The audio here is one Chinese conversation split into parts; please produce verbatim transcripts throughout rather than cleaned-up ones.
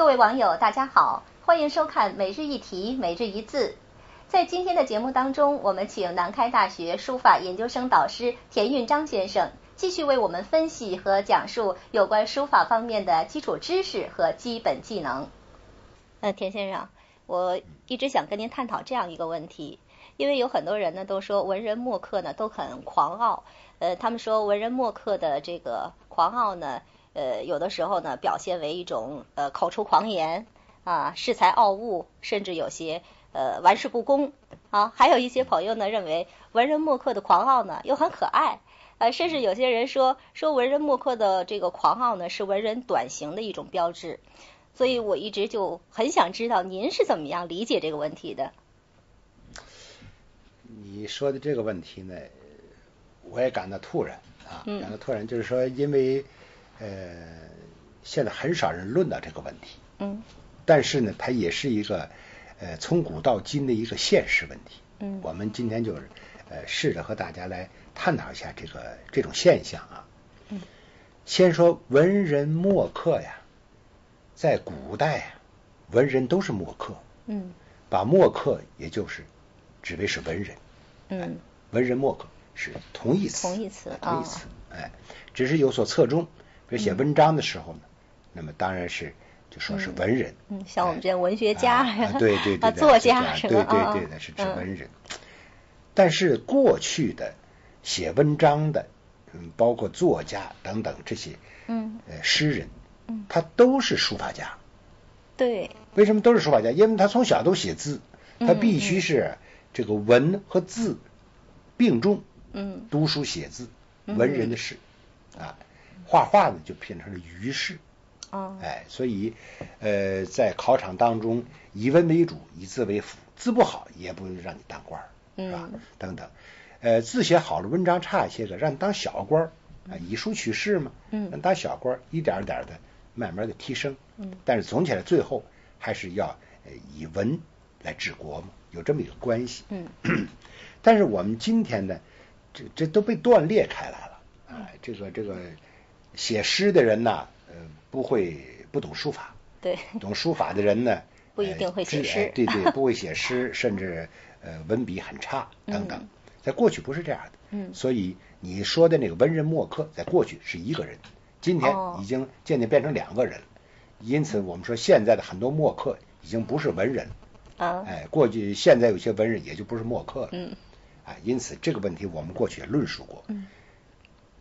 各位网友大家好，欢迎收看每日一题每日一字。在今天的节目当中，我们请南开大学书法研究生导师田运章先生继续为我们分析和讲述有关书法方面的基础知识和基本技能。呃，田先生，我一直想跟您探讨这样一个问题，因为有很多人呢都说文人墨客呢都很狂傲，呃，他们说文人墨客的这个狂傲呢，呃，有的时候呢表现为一种呃口出狂言啊，恃才傲物，甚至有些呃玩世不恭啊。还有一些朋友呢认为文人墨客的狂傲呢又很可爱，呃，甚至有些人说说文人墨客的这个狂傲呢是文人短行的一种标志。所以我一直就很想知道您是怎么样理解这个问题的。你说的这个问题呢，我也感到突然啊，嗯、感到突然，就是说因为。呃，现在很少人论到这个问题，嗯，但是呢，它也是一个呃从古到今的一个现实问题，嗯，我们今天就是呃试着和大家来探讨一下这个这种现象啊，嗯，先说文人墨客呀，在古代啊，文人都是墨客，嗯，把墨客也就是指为是文人，嗯、哎，文人墨客是同义词，同义词，同义词，哦、哎，只是有所侧重。比如写文章的时候呢，那么当然是就说是文人，嗯，像我们这样文学家，对对对，作家，对对对的，是指文人。但是过去的写文章的，嗯，包括作家等等这些，嗯，呃，诗人，嗯，他都是书法家。对。为什么都是书法家？因为他从小都写字，他必须是这个文和字并重，嗯，读书写字，文人的事啊。画画呢就变成了余事，哦、哎，所以呃，在考场当中以文为主，以字为辅，字不好也不让你当官，是吧？嗯、等等，呃，字写好了，文章差一些的，让你当小官啊、呃，以书取士嘛，嗯，当小官一点一点的，慢慢的提升，嗯，但是总体来最后还是要、呃、以文来治国嘛，有这么一个关系，嗯，但是我们今天呢，这这都被断裂开来了，哎，这个这个。写诗的人呢，呃，不会不懂书法，对，懂书法的人呢，不一定会写诗，呃、对对，不会写诗，甚至呃文笔很差等等，嗯、在过去不是这样的，嗯，所以你说的那个文人墨客，在过去是一个人，今天已经渐渐变成两个人，哦、因此我们说现在的很多墨客已经不是文人，啊、嗯，哎、呃，过去现在有些文人也就不是墨客了，嗯，啊、呃，因此这个问题我们过去也论述过，嗯，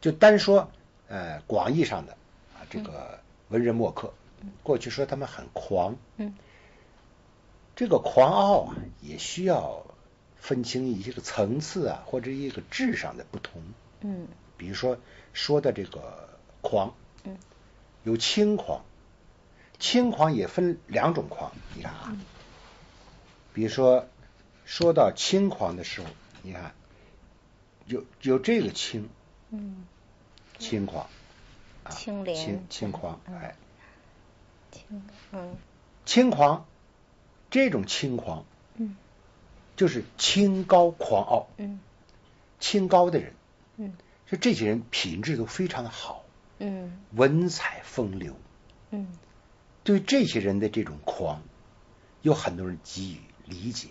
就单说。呃，广义上的啊，这个文人墨客，嗯、过去说他们很狂，嗯，这个狂傲啊，也需要分清一个层次啊，或者一个质上的不同，嗯，比如说说的这个狂，嗯，有轻狂，轻狂也分两种狂，你看啊，嗯、比如说说到轻狂的时候，你看有有这个轻，嗯。轻狂，啊、清廉，轻轻狂，哎，轻，嗯，轻狂，这种轻狂，嗯，就是清高狂傲，嗯，清高的人，嗯，就这些人品质都非常的好，嗯，文采风流，嗯，对这些人的这种狂，有很多人给予理解，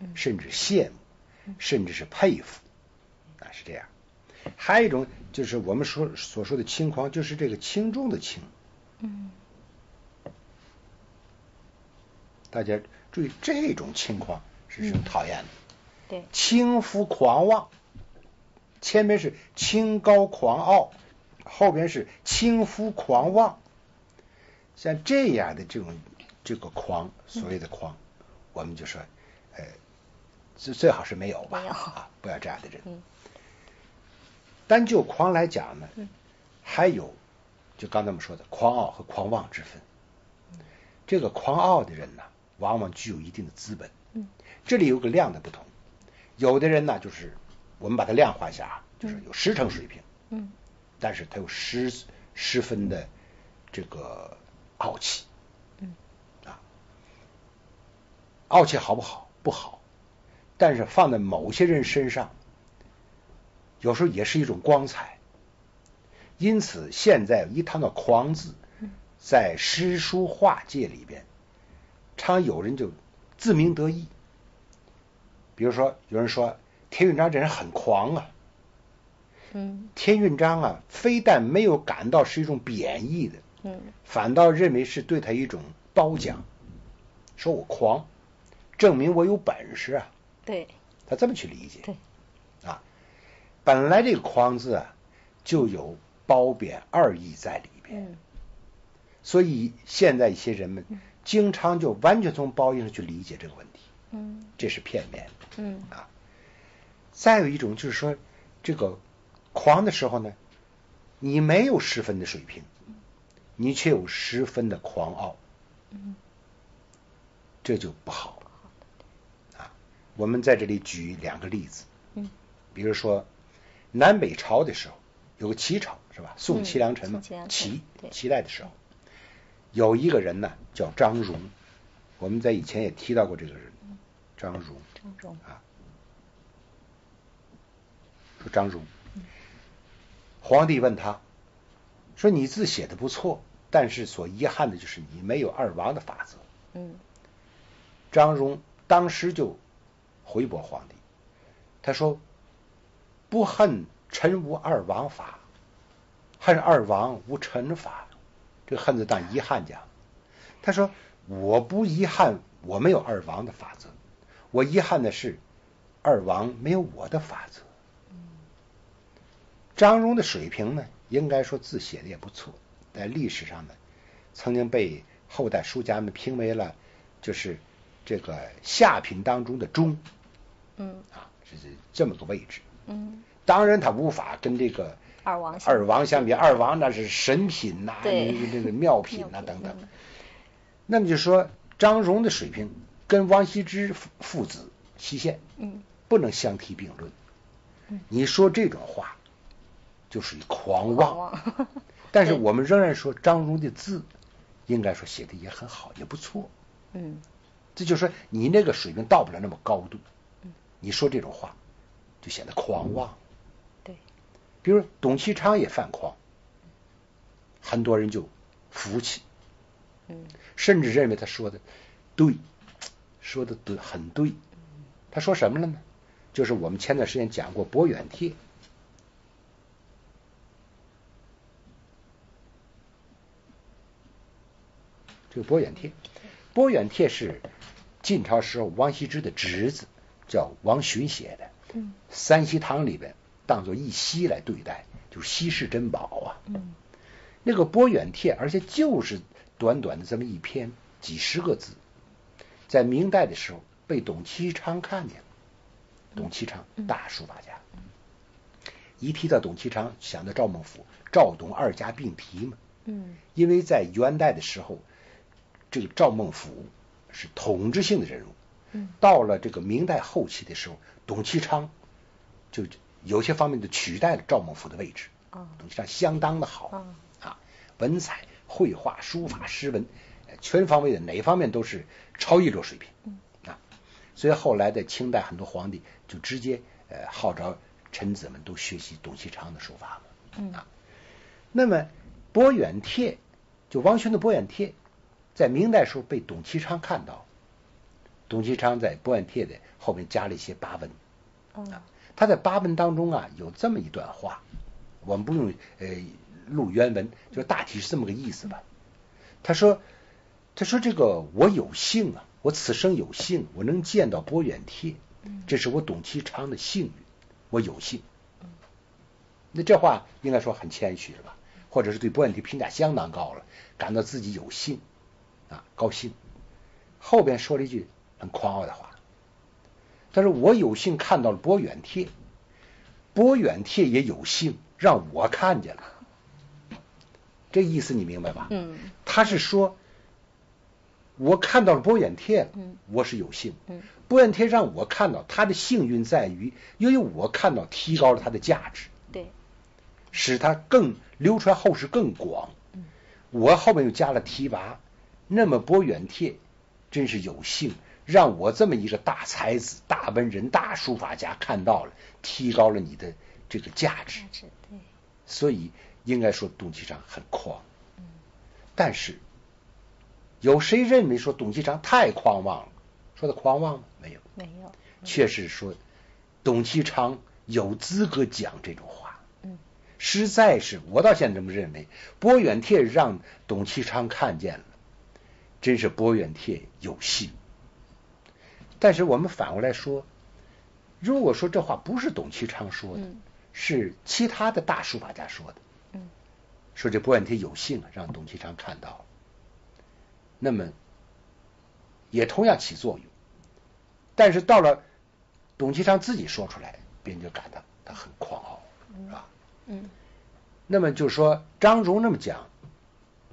嗯，甚至羡慕，嗯、甚至是佩服，啊，是这样。还有一种就是我们说所说的轻狂，就是这个轻重的轻。嗯，大家注意，这种轻狂是很讨厌的。嗯、对，轻浮狂妄，前面是清高狂傲，后边是轻浮狂妄。像这样的这种这个狂，所谓的狂，嗯、我们就说，呃，最最好是没有吧，有啊，不要这样的人。嗯单就狂来讲呢，还有就刚才我们说的狂傲和狂妄之分。这个狂傲的人呢，往往具有一定的资本。这里有个量的不同，有的人呢，就是我们把它量化一下啊，就是有十成水平，嗯，但是他有十十分的这个傲气，嗯，啊，傲气好不好？不好，但是放在某些人身上。有时候也是一种光彩，因此现在一谈到狂字，在诗书画界里边，常有人就自鸣得意。比如说，有人说田运章这人很狂啊，嗯，田运章啊，非但没有感到是一种贬义的，嗯，反倒认为是对他一种褒奖，说我狂，证明我有本事啊。对，他这么去理解。对，啊，本来这个"狂"字啊，就有褒贬二义在里边。嗯，所以现在一些人们经常就完全从褒义上去理解这个问题，嗯，这是片面的，嗯啊。再有一种就是说，这个狂的时候呢，你没有十分的水平，你却有十分的狂傲，嗯，这就不好啊。我们在这里举两个例子，嗯，比如说南北朝的时候有个齐朝是吧？宋齐梁陈嘛，齐齐代的时候。有一个人呢叫张戎，我们在以前也提到过这个人，张戎。张戎啊，说张戎，皇帝问他说："你字写的不错，但是所遗憾的就是你没有二王的法则。"嗯，张戎当时就回驳皇帝，他说："不恨臣无二王法，恨二王无臣法。"这个恨字当遗憾讲，他说我不遗憾我没有二王的法则，我遗憾的是二王没有我的法则。张戎的水平呢，应该说字写的也不错，在历史上呢，曾经被后代书家们评为了就是这个下品当中的中，嗯啊，是这么个位置。嗯，当然他无法跟这个二王二王相比，二王那是神品呐、啊，这个妙品呐、啊、等等。那么就说张戎的水平跟王羲之父子齐县，嗯，不能相提并论。嗯，你说这种话就属于狂妄。但是我们仍然说张戎的字，应该说写的也很好，也不错。嗯，这就是说你那个水平到不了那么高度，嗯，你说这种话就显得狂妄。比如董其昌也犯狂，很多人就服气，嗯，甚至认为他说的对，说的对，很对。他说什么了呢？就是我们前段时间讲过《博远帖》，这个《博远帖》，《博远帖》是晋朝时候王羲之的侄子叫王洵写的，三希堂里边。当作一稀来对待，就是稀世珍宝啊。嗯，那个《博远帖》，而且就是短短的这么一篇，几十个字，在明代的时候被董其昌看见了。董其昌，大书法家，嗯嗯，一提到董其昌，想到赵孟頫，赵董二家并提嘛。嗯，因为在元代的时候，这个赵孟頫是统治性的人物。嗯，到了这个明代后期的时候，董其昌就。有些方面就取代了赵孟頫的位置，董其昌相当的好，哦，啊，文采、绘画、书法、诗文，全方位的哪方面都是超一流水平，嗯啊，所以后来在清代很多皇帝就直接呃号召臣子们都学习董其昌的书法嘛，嗯啊，那么《博远帖》就王洵的《博远帖》，在明代时候被董其昌看到，董其昌在《博远帖》的后面加了一些八文，嗯啊。他在八文当中啊，有这么一段话，我们不用呃录原文，就大体是这么个意思吧。他说，他说这个我有幸啊，我此生有幸，我能见到《博远帖》，这是我董其昌的幸运，我有幸。那这话应该说很谦虚了吧，或者是对《博远帖》评价相当高了，感到自己有幸啊，高兴。后边说了一句很狂傲的话。但是我有幸看到了《博远帖》，《博远帖》也有幸让我看见了，这意思你明白吧？嗯，他是说我看到了《博远帖》，我是有幸，嗯，《博远帖》让我看到他的幸运在于，因为我看到提高了他的价值，对，使他更流传后世更广。我后面又加了提拔，那么《博远帖》真是有幸。让我这么一个大才子、大文人、大书法家看到了，提高了你的这个价值。所以应该说董其昌很狂。但是有谁认为说董其昌太狂妄了？说他狂妄吗？没有，没有，确实说董其昌有资格讲这种话。嗯，实在是我到现在这么认为，博远帖让董其昌看见了，真是博远帖有心。但是我们反过来说，如果说这话不是董其昌说的，嗯、是其他的大书法家说的，嗯，说这博远帖有幸啊让董其昌看到了，那么也同样起作用。但是到了董其昌自己说出来，别人就感到他很狂傲，是吧？嗯。嗯，那么就说张戎那么讲，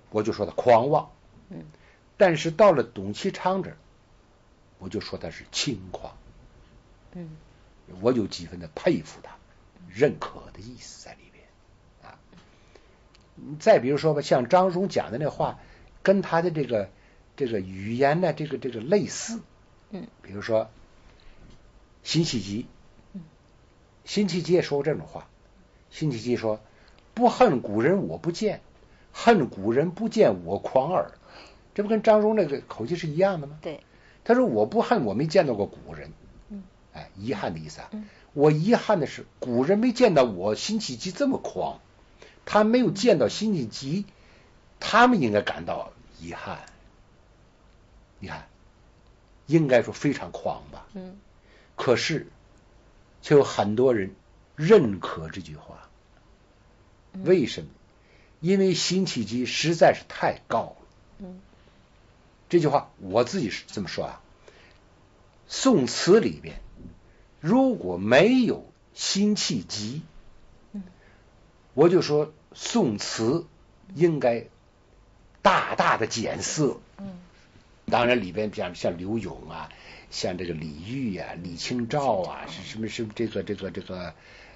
我就说他狂妄。嗯。但是到了董其昌这儿，我就说他是轻狂。嗯。我有几分的佩服他、认可的意思在里边啊。再比如说吧，像张戎讲的那话，跟他的这个这个语言呢，这个这个类似。嗯。比如说辛弃疾，辛弃疾也说过这种话。辛弃疾说：“不恨古人我不见，恨古人不见我狂耳。”这不跟张戎那个口气是一样的吗？对。他说：“我不恨我没见到过古人。”嗯。哎，遗憾的意思啊。嗯。我遗憾的是，古人没见到我辛弃疾这么狂，他没有见到辛弃疾，他们应该感到遗憾。你看，应该说非常狂吧。嗯。可是，却有很多人认可这句话。为什么？因为辛弃疾实在是太高了。嗯。这句话我自己是这么说啊，宋词里边如果没有辛弃疾，嗯，我就说宋词应该大大的减色。嗯。当然里边像像柳永啊，像这个李煜啊、李清照啊，是什么什么这个这个这个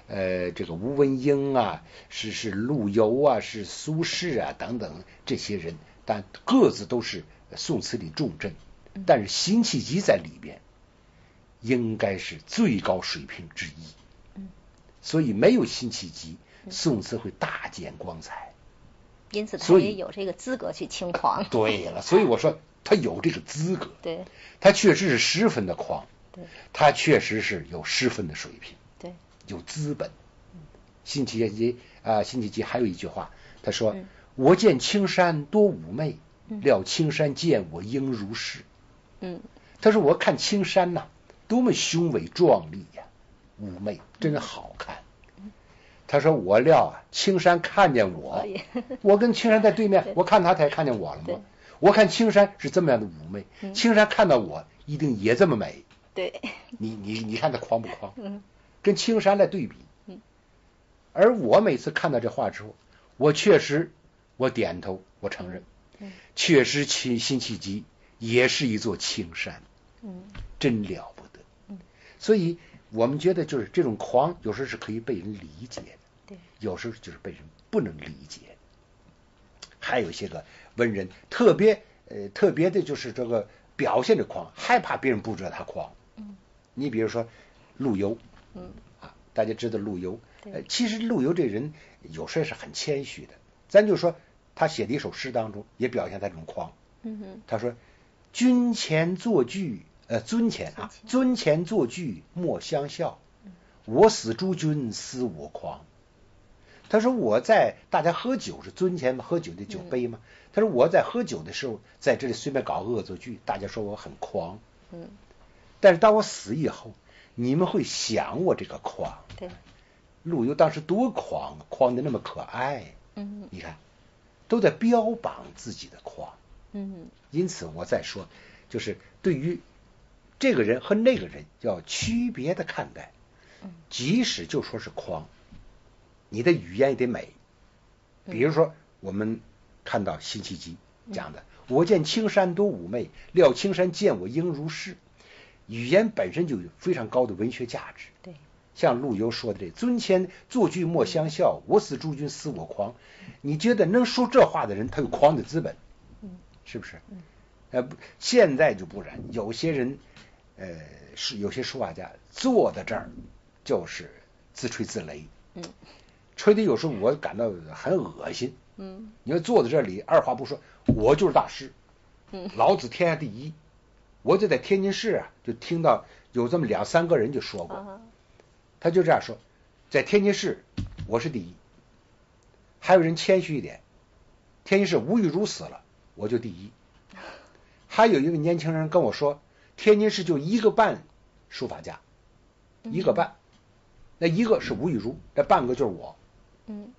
呃这个吴文英啊，是是陆游啊，是苏轼啊等等这些人，但各自都是宋词里重镇，但是辛弃疾在里边应该是最高水平之一。所以没有辛弃疾，宋词会大减光彩。因此他也有这个资格去轻狂。对了，所以我说他有这个资格。对，他确实是十分的狂。对，他确实是有十分的水平。对，有资本。辛弃疾啊，辛弃疾还有一句话，他说：“嗯、我见青山多妩媚，料青山见我应如是。”嗯，他说我看青山呐、啊，多么雄伟壮丽呀、啊，妩媚，真好看。嗯、他说我料啊，青山看见我，我跟青山在对面，对，我看他才看见我了吗？我看青山是这么样的妩媚，嗯、青山看到我一定也这么美。对，你你你看他狂不狂？嗯，跟青山来对比。嗯，而我每次看到这话之后，我确实我点头，我承认，嗯、确实辛辛弃疾也是一座青山。嗯，真了不得。嗯，所以我们觉得就是这种狂，有时候是可以被人理解的，对，有时候就是被人不能理解的。还有一些个文人特别呃特别的就是这个表现着狂，害怕别人不知道他狂。嗯，你比如说陆游。嗯，啊，大家知道陆游，呃、其实陆游这人有时候是很谦虚的。咱就说他写的一首诗当中也表现他这种狂。嗯哼，他说：“君前作句，呃，尊前啊，尊前作句莫相笑，我死诸君思我狂。”他说我在大家喝酒是尊前喝酒的酒杯嘛，嗯、他说我在喝酒的时候在这里随便搞恶作剧，大家说我很狂。嗯，但是当我死以后，你们会想我这个狂。对，陆游当时多狂，狂的那么可爱。嗯，你看都在标榜自己的狂。嗯，因此我在说就是对于这个人和那个人要区别的看待。嗯，即使就说是狂，你的语言也得美。比如说我们看到辛弃疾讲的，嗯、我见青山多妩媚，料青山见我应如是，语言本身就有非常高的文学价值。对，像陆游说的这尊前作句莫相笑，我死诸君思我狂，你觉得能说这话的人他有狂的资本，是不是？呃，现在就不然，有些人呃是有些书法家坐在这儿就是自吹自擂。嗯，吹的有时候我感到很恶心，嗯，你要坐在这里二话不说，我就是大师，嗯，老子天下第一。我就在天津市啊，就听到有这么两三个人就说过，啊、他就这样说，在天津市我是第一。还有人谦虚一点，天津市吴玉如死了，我就第一。还有一位年轻人跟我说，天津市就一个半书法家，嗯、一个半，那一个是吴玉如，那半个就是我，嗯，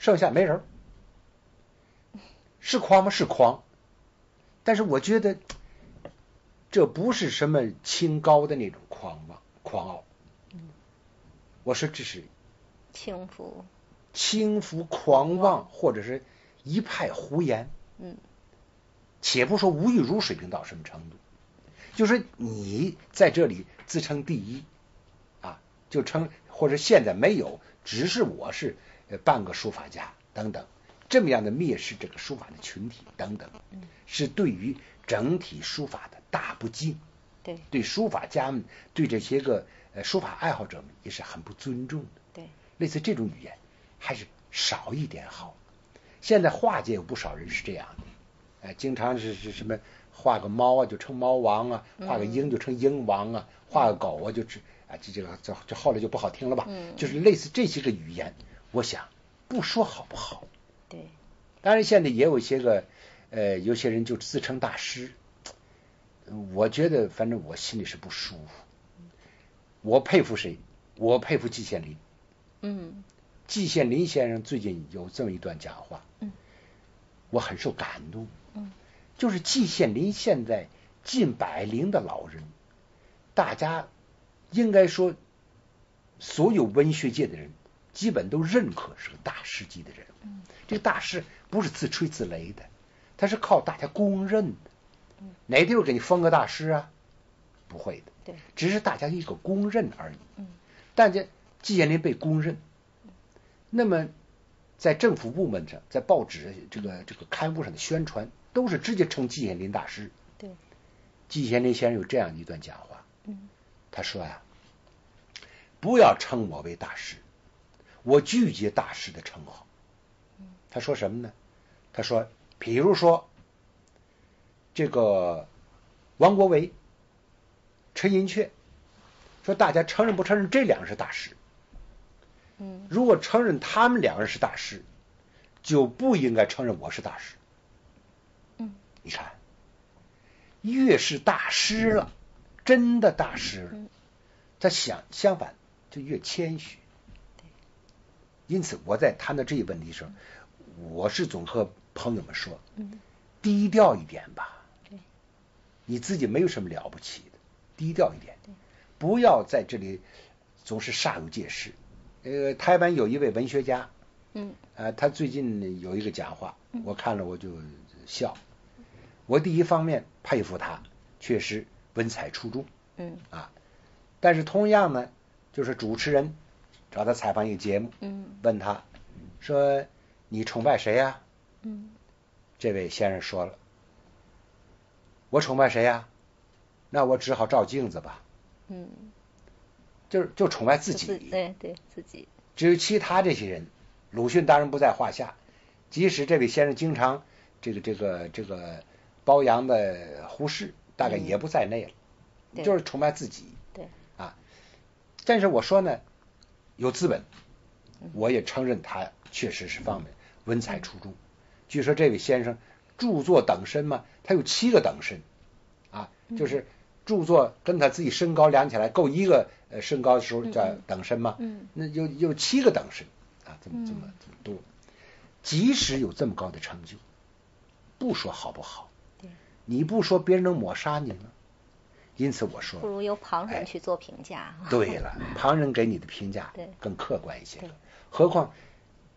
剩下没人。是狂吗？是狂，但是我觉得。这不是什么清高的那种狂妄、狂傲，嗯，我说这是轻浮、轻浮、狂妄，或者是一派胡言。嗯，且不说吴玉如水平到什么程度，就是你在这里自称第一，啊，就称或者现在没有，只是我是半个书法家等等，这么样的蔑视这个书法的群体等等，嗯，是对于。整体书法的大不敬，对对书法家们对这些个呃书法爱好者们也是很不尊重的。对，类似这种语言还是少一点好。现在画界有不少人是这样的，哎、呃，经常是是什么画个猫啊就称猫王啊，画个鹰就称鹰王啊，嗯、画个狗啊就这啊这这个这这后来就不好听了吧。嗯，就是类似这些个语言，我想不说好不好。对，当然现在也有一些个。呃，有些人就自称大师，我觉得反正我心里是不舒服。我佩服谁？我佩服季羡林。嗯，季羡林先生最近有这么一段讲话，嗯，我很受感动。嗯，就是季羡林现在近百龄的老人，大家应该说所有文学界的人基本都认可是个大师级的人。嗯，这个大师不是自吹自擂的。他是靠大家公认的，哪地方给你封个大师啊？不会的，对，只是大家一个公认而已。嗯，但这季羡林被公认，那么在政府部门上，在报纸这个这个刊物上的宣传，都是直接称季羡林大师。对，季羡林先生有这样一段讲话，嗯，他说呀、啊，不要称我为大师，我拒绝大师的称号。他说什么呢？他说。比如说，这个王国维、陈寅恪，说大家承认不承认这两个人是大师？嗯，如果承认他们两个人是大师，就不应该承认我是大师。嗯，你看，越是大师了，嗯、真的大师了，他想相反就越谦虚。因此我在谈到这一问题上，我是总和。朋友们说，低调一点吧，你自己没有什么了不起的，低调一点，不要在这里总是煞有介事。呃，台湾有一位文学家，嗯，呃，他最近有一个讲话，我看了我就笑。我第一方面佩服他，确实文采出众，嗯啊，但是同样呢，就是主持人找他采访一个节目，嗯，问他说你崇拜谁呀？嗯，这位先生说了，我崇拜谁呀、啊？那我只好照镜子吧。嗯，就是就崇拜自己，对对自己。至于其他这些人，鲁迅当然不在话下。即使这位先生经常这个这个这个褒扬的胡适，大概也不在内了，嗯、就是崇拜自己。对啊，但是我说呢，有资本，我也承认他确实是方面、嗯、文采出众。据说这位先生著作等身嘛，他有七个等身，啊，就是著作跟他自己身高量起来够一个呃身高的时候叫等身嘛，嗯，那有有七个等身啊，这么这么这么多，即使有这么高的成就，不说好不好，你不说别人能抹杀你吗？因此我说，不如由旁人去做评价。哎、对了，旁人给你的评价更客观一些，何况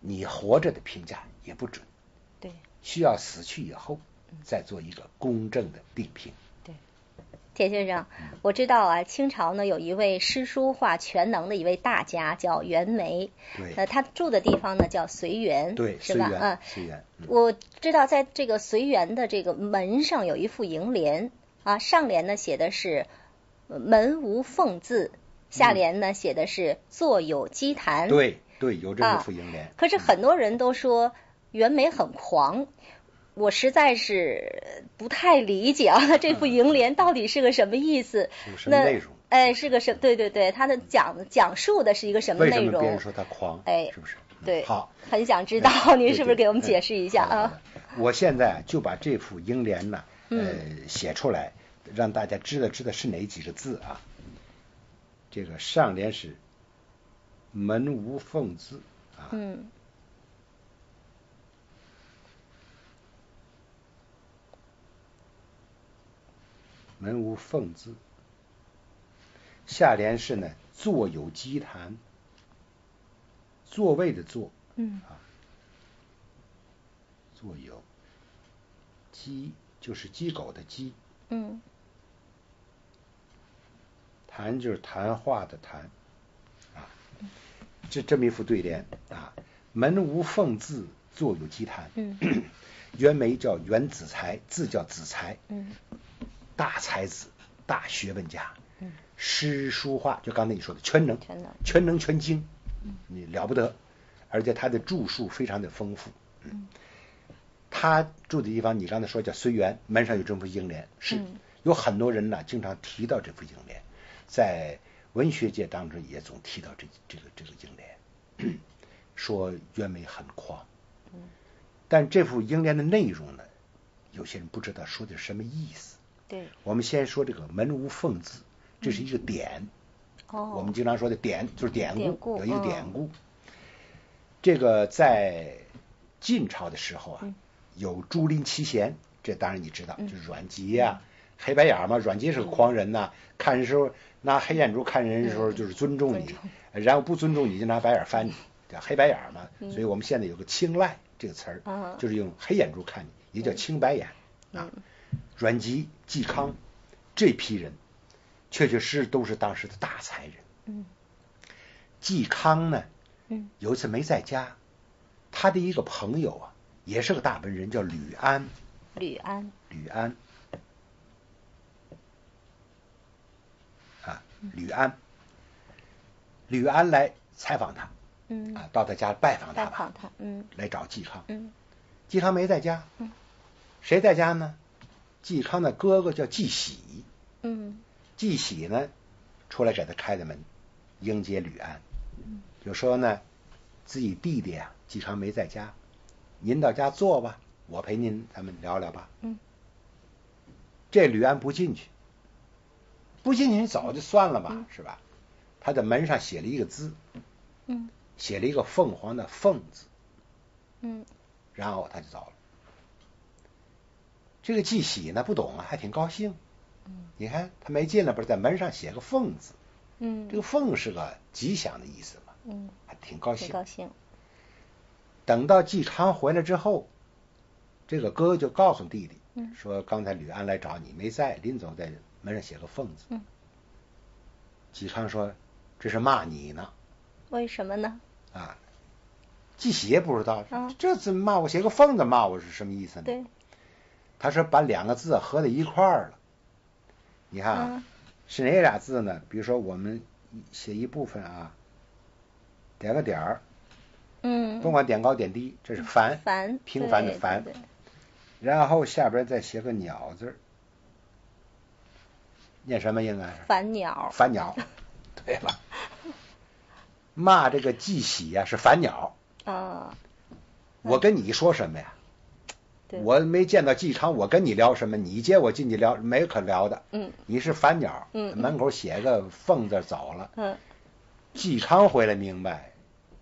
你活着的评价也不准。对，需要死去以后再做一个公正的定评。对，铁先生，我知道啊，清朝呢有一位诗书画全能的一位大家叫袁枚，对，呃，他住的地方呢叫绥园，对，是吧？啊，绥园。嗯、我知道在这个绥园的这个门上有一副楹联啊，上联呢写的是门无缝字，下联呢、嗯、写的是坐有鸡谈。对对，有这么副楹联、啊。可是很多人都说。嗯袁枚很狂，我实在是不太理解啊，这副楹联到底是个什么意思？嗯、什么内容？哎，是个什？对对对，他的讲讲述的是一个什么内容？为什么别人说他狂？哎，是不是？对，好，很想知道、哎、您是不是给我们解释一下啊？我现在就把这副楹联呢，呃，写出来，让大家知道知道是哪几个字啊？这个上联是门无缝字啊。嗯。门无缝字，下联是呢，坐有鸡谈，座位的坐，嗯啊，坐有鸡就是鸡狗的鸡，嗯，谈就是谈话的谈，啊，这这么一副对联啊，门无缝字，坐有鸡谈，嗯，袁枚叫袁子才，字叫子才，嗯。大才子，大学问家，嗯，诗书画就刚才你说的全能，全能，全能全精，嗯，你了不得，而且他的著述非常的丰富，嗯，他住的地方你刚才说叫绥园，门上有这副楹联，是、嗯、有很多人呢经常提到这副楹联，在文学界当中也总提到这这个这个楹联，说袁枚很狂，嗯，但这副楹联的内容呢，有些人不知道说的是什么意思。对，我们先说这个门无缝字，这是一个典、嗯哦、我们经常说的典就是典故, 典故有一个典故、哦、这个在晋朝的时候啊、嗯、有朱林七贤，这当然你知道、嗯、就是阮籍啊、嗯、黑白眼嘛，阮籍是个狂人呐、啊嗯、看人时候拿黑眼珠看人的时候就是尊重你、嗯、然后不尊重你就拿白眼翻你，叫黑白眼嘛、嗯、所以我们现在有个青睐这个词儿、嗯、就是用黑眼珠看你，也叫青白眼、嗯、啊、嗯，阮籍、嵇康这批人确确实实都是当时的大才人。嗯，嵇康呢，嗯，有一次没在家，他的一个朋友啊，也是个大文人，叫吕安。吕安。吕安。啊，吕安。吕安来采访他。嗯。啊，到他家拜访他吧。拜访他。嗯。来找嵇康。嗯。嵇康没在家。嗯。谁在家呢？嵇康的哥哥叫嵇喜，嗯，嵇喜呢出来给他开了门，迎接吕安，就说呢自己弟弟啊嵇康没在家，您到家坐吧，我陪您咱们聊聊吧。嗯，这吕安不进去，不进去你早就算了吧、嗯、是吧？他在门上写了一个字，嗯，写了一个凤凰的凤字，嗯，然后他就走了。这个嵇喜呢不懂啊，还挺高兴。嗯，你看他没进来，不是在门上写个凤字，嗯，这个凤是个吉祥的意思嘛，嗯，还挺高兴。挺高兴。等到嵇康回来之后，这个哥就告诉弟弟，嗯，说刚才吕安来找你没在，临走在门上写个凤字。嗯，嵇康说这是骂你呢。为什么呢？啊，嵇喜也不知道、啊、这次骂我写个凤字骂我是什么意思呢？对。他说把两个字合在一块儿了，你看、啊嗯、是哪俩字呢？比如说我们写一部分啊，点个点儿，嗯，甭管点高点低，这是凡，凡，平凡的凡，然后下边再写个鸟字，念什么应该是凡鸟，凡鸟，对了，骂这个嵇喜啊是凡鸟啊，我跟你说什么呀？我没见到嵇康，我跟你聊什么？你接我进去聊，没可聊的。嗯，你是凡鸟，嗯，门口写个凤字走了。嗯，嵇康回来明白，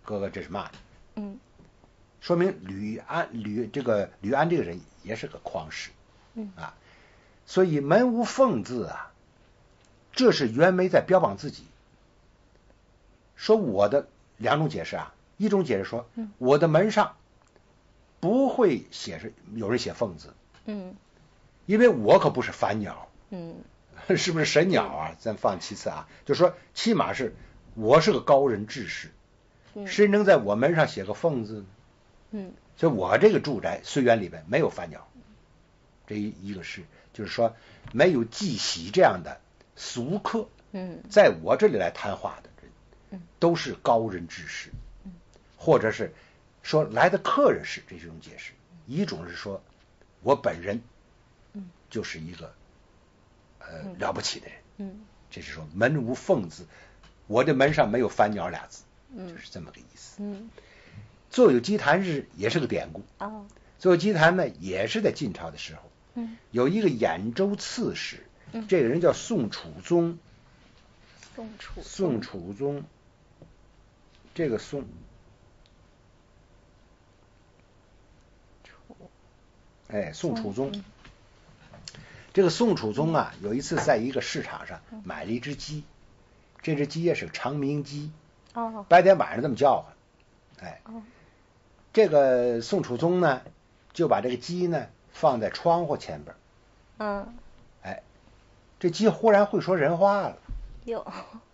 哥哥这是骂你。嗯，说明吕安吕这个吕安这个人也是个狂士。嗯啊，所以门无缝字啊，这是袁枚在标榜自己。说我的两种解释啊，一种解释说，嗯、我的门上。不会写是有人写凤字，嗯，因为我可不是凡鸟，嗯，是不是神鸟啊？咱放其次啊，就说起码是我是个高人志士，谁、嗯、能在我门上写个凤字呢？嗯，所以我这个住宅绥园里边没有凡鸟，这一个是就是说没有嵇喜这样的俗客，嗯，在我这里来谈话的人，嗯，都是高人志士，嗯，或者是。说来的客人是这种解释，一种是说我本人就是一个呃了不起的人，嗯，这是说门无缝字，我的门上没有翻鸟俩字，嗯，就是这么个意思。嗯，坐有鸡谈是也是个典故啊，坐有鸡谈呢也是在晋朝的时候，嗯，有一个兖州刺史，嗯，这个人叫宋楚宗，宋楚宋楚宗，这个宋楚，哎，宋楚宗。嗯，这个宋楚宗啊，有一次在一个市场上买了一只鸡，这只鸡也是长鸣鸡，哦，白天晚上这么叫唤，哎，这个宋楚宗呢就把这个鸡呢放在窗户前边，嗯，哎，这鸡忽然会说人话了，有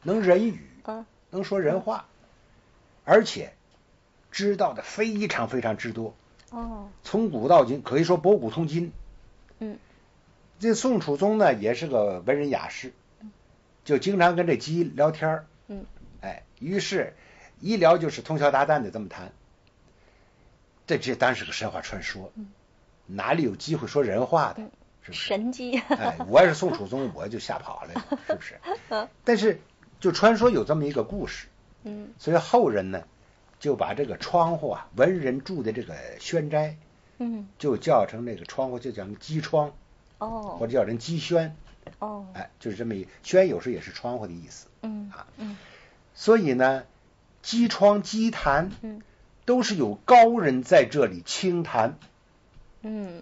能人语，能说人话，而且知道的非常非常之多，哦，从古到今可以说博古通今，嗯。这宋楚宗呢也是个文人雅士，就经常跟这鸡聊天儿，嗯，哎，于是一聊就是通宵达旦的这么谈，这这当然是个神话传说，嗯，哪里有机会说人话的，是不是神鸡，哎，我要是宋楚宗我就吓跑了是不是？但是就传说有这么一个故事，嗯，所以后人呢就把这个窗户啊，文人住的这个轩斋，嗯，就叫成那个窗户就叫鸡窗，哦，或者叫人鸡轩，哦，哎，就是这么一轩，有时候也是窗户的意思，嗯啊，嗯，所以呢，鸡窗、鸡谈，嗯，都是有高人在这里清谈，嗯，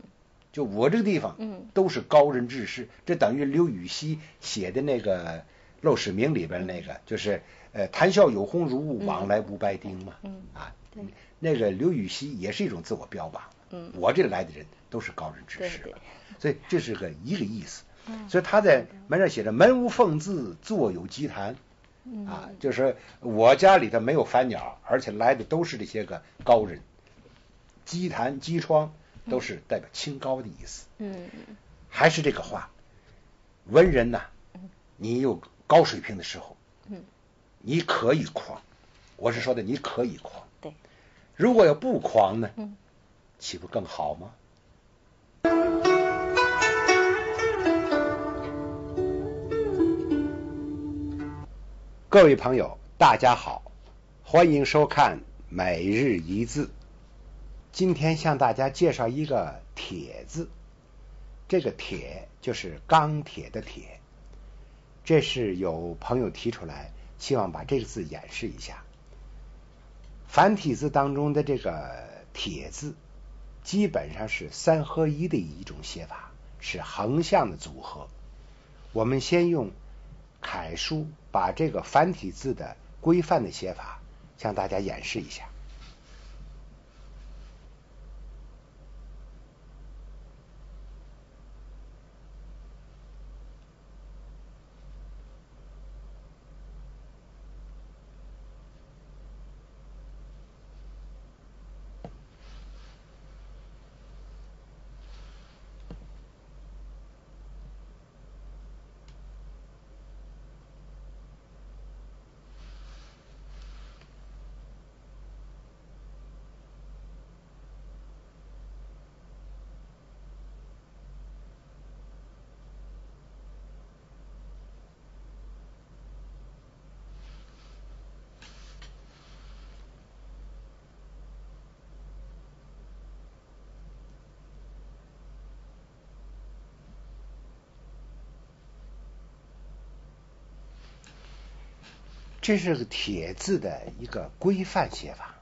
就我这个地方，嗯，都是高人志士，这等于刘禹锡写的那个《陋室铭》里边那个，就是呃，谈笑有鸿儒，往来无白丁嘛，嗯，啊，那个刘禹锡也是一种自我标榜。嗯，我这来的人都是高人志士了，所以这是个一个意思。所以他在门上写着"门无缝字，坐有鸡谈"，啊，就是我家里头没有反鸟，而且来的都是这些个高人。鸡谈、鸡窗都是代表清高的意思。嗯，还是这个话，文人呐，你有高水平的时候，嗯，你可以狂，我是说的你可以狂。对，如果要不狂呢？嗯。岂不更好吗？各位朋友，大家好，欢迎收看每日一字。今天向大家介绍一个铁字，这个铁就是钢铁的铁。这是有朋友提出来，希望把这个字演示一下。繁体字当中的这个铁字基本上是三合一的一种写法，是横向的组合。我们先用楷书把这个繁体字的规范的写法向大家演示一下。这是个铁字的一个规范写法，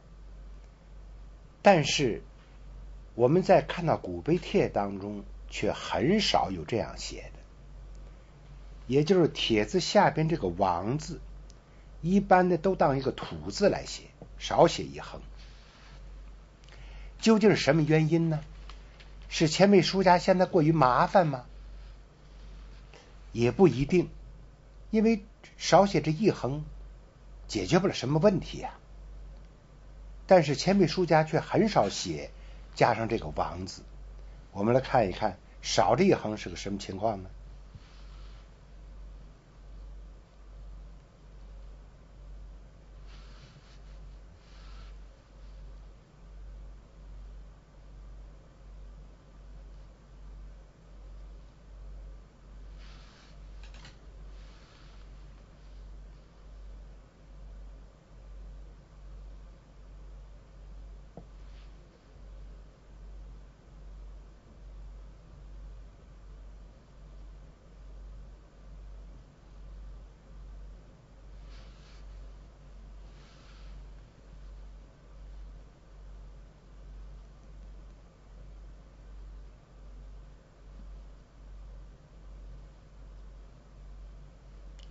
但是我们在看到古碑帖当中却很少有这样写的，也就是铁字下边这个王字一般的都当一个土字来写，少写一横。究竟是什么原因呢？是前辈书家嫌他过于麻烦吗？也不一定，因为少写这一横解决不了什么问题啊，但是前辈书家却很少写加上这个王字。我们来看一看少这一横是个什么情况呢？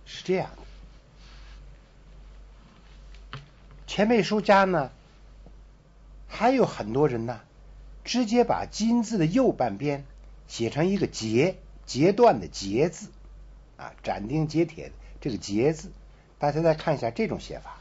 是这样的。钱贝书家呢，还有很多人呢，直接把金字的右半边写成一个截，截断的截字啊，斩钉截铁的这个截字。大家再看一下这种写法。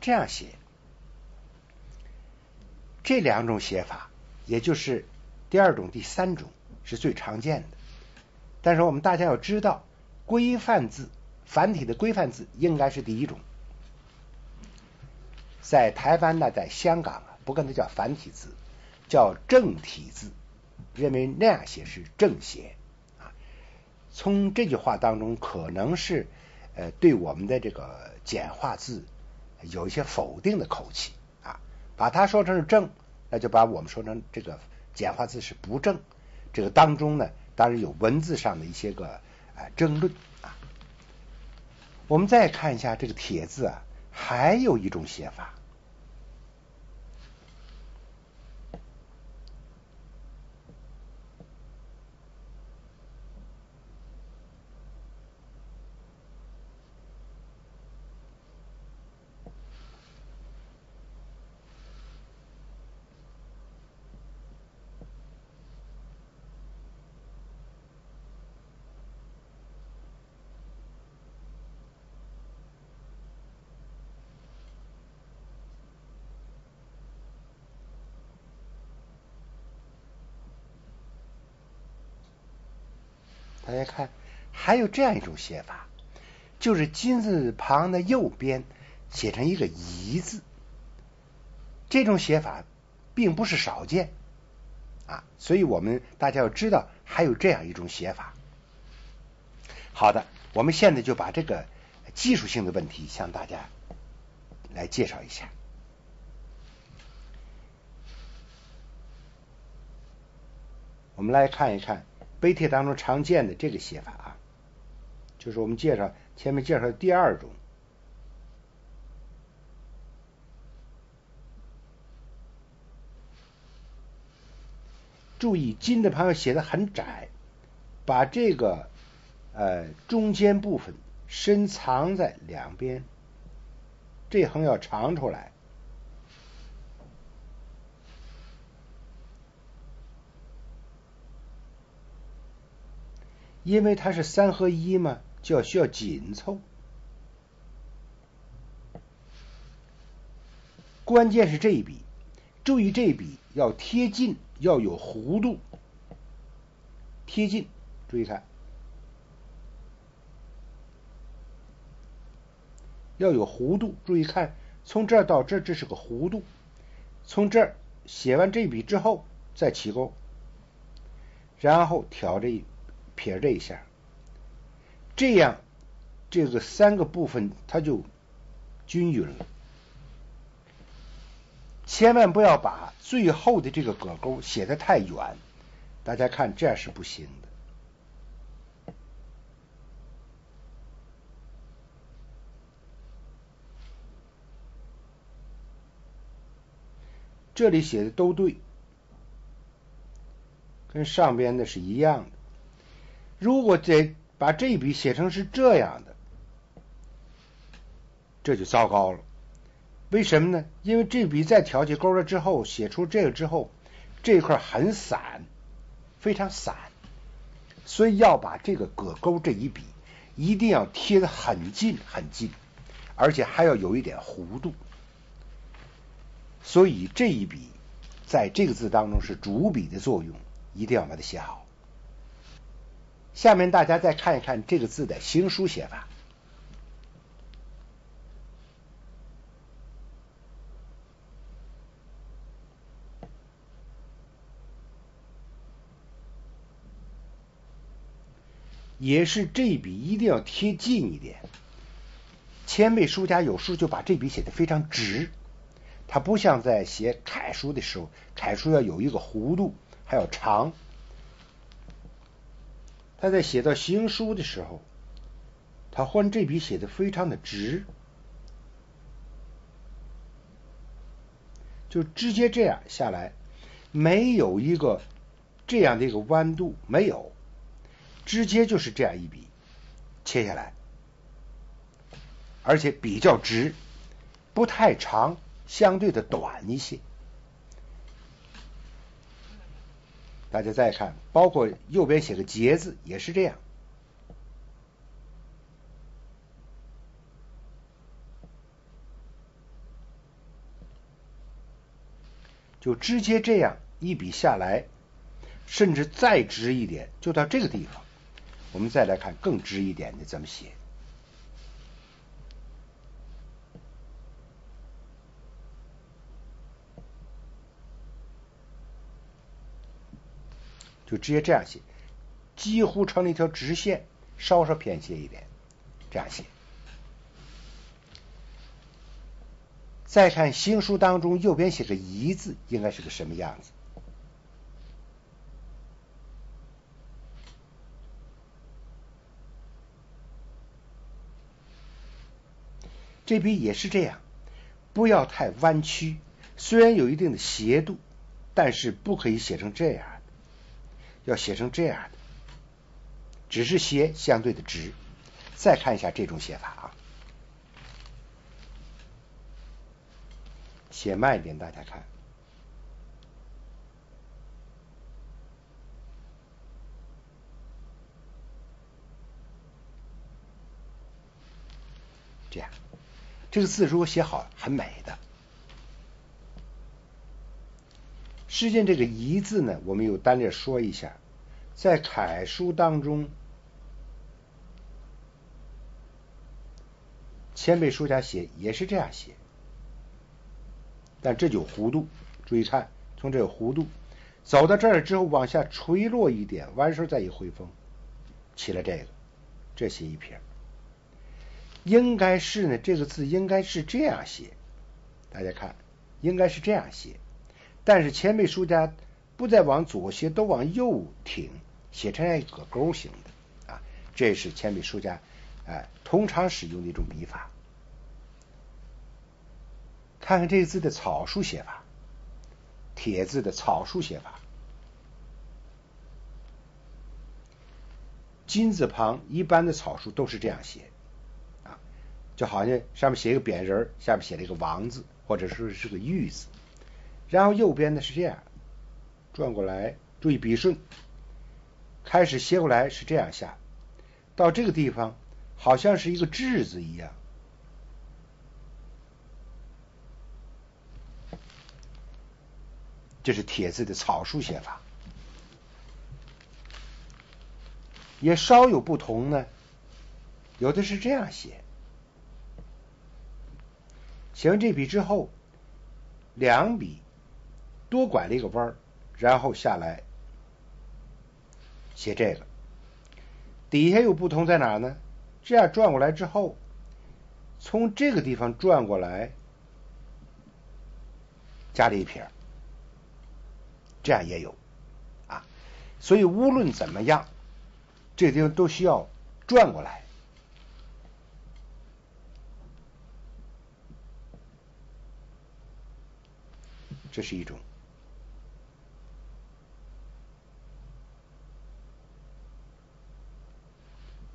这样写，这两种写法，也就是第二种、第三种是最常见的。但是我们大家要知道，规范字繁体的规范字应该是第一种。在台湾呢，在香港啊，不跟它叫繁体字，叫正体字，认为那样写是正写啊。从这句话当中，可能是呃对我们的这个简化字。有一些否定的口气啊，把它说成是正，那就把我们说成这个简化字是不正。这个当中呢，当然有文字上的一些个啊争论啊。我们再看一下这个铁字啊，还有一种写法，大家看，还有这样一种写法，就是金字旁的右边写成一个宜字。这种写法并不是少见啊，所以我们大家要知道还有这样一种写法。好的，我们现在就把这个技术性的问题向大家来介绍一下。我们来看一看碑帖当中常见的这个写法啊，就是我们介绍前面介绍的第二种。注意，金的旁边写的很窄，把这个呃中间部分深藏在两边，这横要长出来。因为它是三合一嘛，就要需要紧凑。关键是这一笔，注意这一笔要贴近，要有弧度，贴近。注意看，要有弧度。注意看，从这儿到这儿，这是个弧度。从这儿写完这一笔之后，再起钩，然后挑这一笔。撇这一下，这样这个三个部分它就均匀了。千万不要把最后的这个葛钩写得太远，大家看这样是不行的。这里写的都对，跟上边的是一样的。如果得把这一笔写成是这样的，这就糟糕了。为什么呢？因为这笔在挑起钩了之后，写出这个之后，这块很散，非常散，所以要把这个葛钩这一笔一定要贴得很近很近，而且还要有一点弧度。所以这一笔在这个字当中是主笔的作用，一定要把它写好。下面大家再看一看这个字的行书写法。也是这笔一定要贴近一点。前辈书家有时候就把这笔写得非常直，他不像在写楷书的时候，楷书要有一个弧度，还要长。他在写到行书的时候，他换这笔写得非常的直，就直接这样下来，没有一个这样的一个弯度，没有，直接就是这样一笔切下来，而且比较直，不太长，相对的短一些。大家再看，包括右边写个结字也是这样。就直接这样一笔下来，甚至再直一点，就到这个地方。我们再来看更直一点的怎么写。就直接这样写，几乎成了一条直线，稍稍偏斜一点，这样写。再看行书当中，右边写个宜字，应该是个什么样子？这笔也是这样，不要太弯曲，虽然有一定的斜度，但是不可以写成这样。要写成这样的，只是斜相对的直。再看一下这种写法啊，写慢一点，大家看。这样，这个字如果写好，很美的。实际这个宜字呢，我们有单列说一下，在楷书当中，前辈书家写也是这样写，但这就有弧度，注意看，从这有弧度，走到这儿之后往下垂落一点，完事再一回锋，起了这个，这写一撇，应该是呢，这个字应该是这样写，大家看，应该是这样写。但是前辈书家不再往左斜，都往右挺，写成一个勾形的啊，这是前辈书家哎通常使用的一种笔法。看看这个字的草书写法，帖字的草书写法，金字旁一般的草书都是这样写啊，就好像上面写一个扁人，下面写了一个王字，或者说是个玉字。然后右边呢是这样转过来，注意笔顺，开始斜过来是这样下，到这个地方好像是一个之字一样，这是帖字的草书写法，也稍有不同呢。有的是这样写，写完这笔之后，两笔多拐了一个弯儿，然后下来写这个。底下有不同在哪呢？这样转过来之后，从这个地方转过来，加了一撇，这样也有啊。所以无论怎么样，这个地方都需要转过来。这是一种。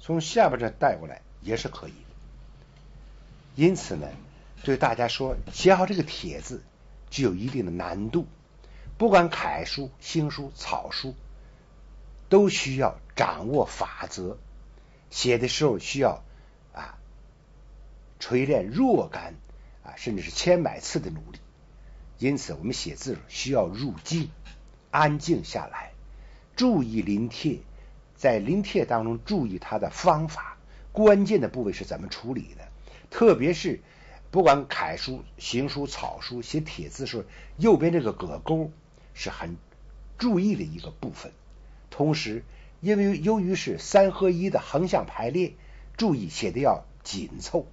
从下边这带过来也是可以的。因此呢，对大家说，写好这个帖字具有一定的难度，不管楷书、行书、草书，都需要掌握法则，写的时候需要啊锤炼若干啊甚至是千百次的努力。因此我们写字需要入静，安静下来，注意临帖，在临帖当中注意它的方法，关键的部位是怎么处理的。特别是不管楷书、行书、草书写帖字时，右边这个葛钩是很注意的一个部分。同时因为由于是三合一的横向排列，注意写的要紧凑。